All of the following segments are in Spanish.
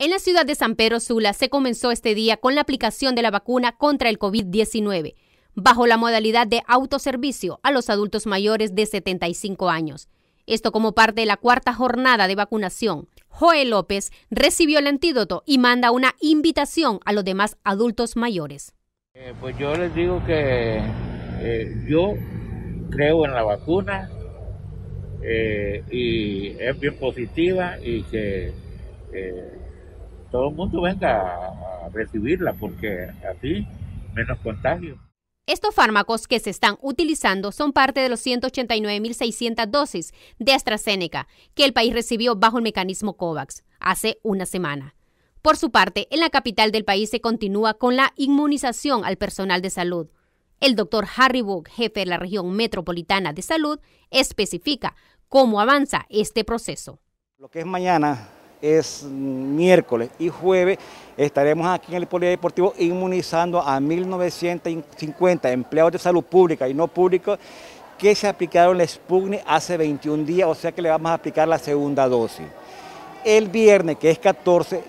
En la ciudad de San Pedro Sula se comenzó este día con la aplicación de la vacuna contra el COVID-19 bajo la modalidad de autoservicio a los adultos mayores de 75 años. Esto como parte de la cuarta jornada de vacunación. Joe López recibió el antídoto y manda una invitación a los demás adultos mayores. Pues yo les digo que yo creo en la vacuna y es bien positiva y que todo el mundo venga a recibirla porque así menos contagio. Estos fármacos que se están utilizando son parte de los 189.600 dosis de AstraZeneca que el país recibió bajo el mecanismo COVAX hace una semana. Por su parte, en la capital del país se continúa con la inmunización al personal de salud. El doctor Harry Bug, jefe de la región metropolitana de salud, especifica cómo avanza este proceso. Lo que es mañana es miércoles y jueves, estaremos aquí en el polideportivo inmunizando a 1.950 empleados de salud pública y no pública que se aplicaron la Sputnik hace 21 días, o sea que le vamos a aplicar la segunda dosis. El viernes, que es 14,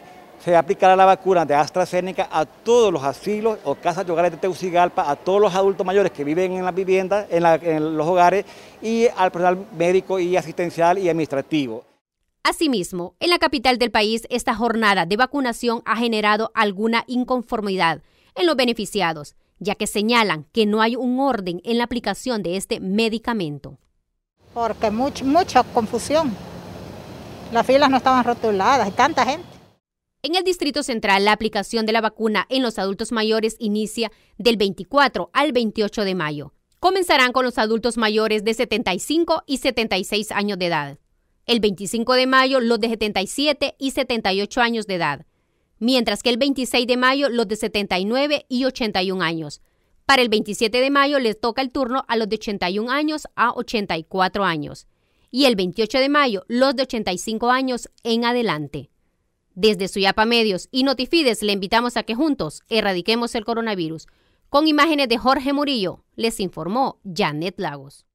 se aplicará la vacuna de AstraZeneca a todos los asilos o casas de hogares de Tegucigalpa, a todos los adultos mayores que viven en las viviendas, en los hogares, y al personal médico y asistencial y administrativo. Asimismo, en la capital del país, esta jornada de vacunación ha generado alguna inconformidad en los beneficiados, ya que señalan que no hay un orden en la aplicación de este medicamento. Porque mucha confusión. Las filas no estaban rotuladas, hay tanta gente. En el Distrito Central, la aplicación de la vacuna en los adultos mayores inicia del 24 al 28 de mayo. Comenzarán con los adultos mayores de 75 y 76 años de edad. El 25 de mayo los de 77 y 78 años de edad, mientras que el 26 de mayo los de 79 y 81 años. Para el 27 de mayo les toca el turno a los de 81 años a 84 años y el 28 de mayo los de 85 años en adelante. Desde Suyapa Medios y Notifides le invitamos a que juntos erradiquemos el coronavirus. Con imágenes de Jorge Murillo, les informó Janet Lagos.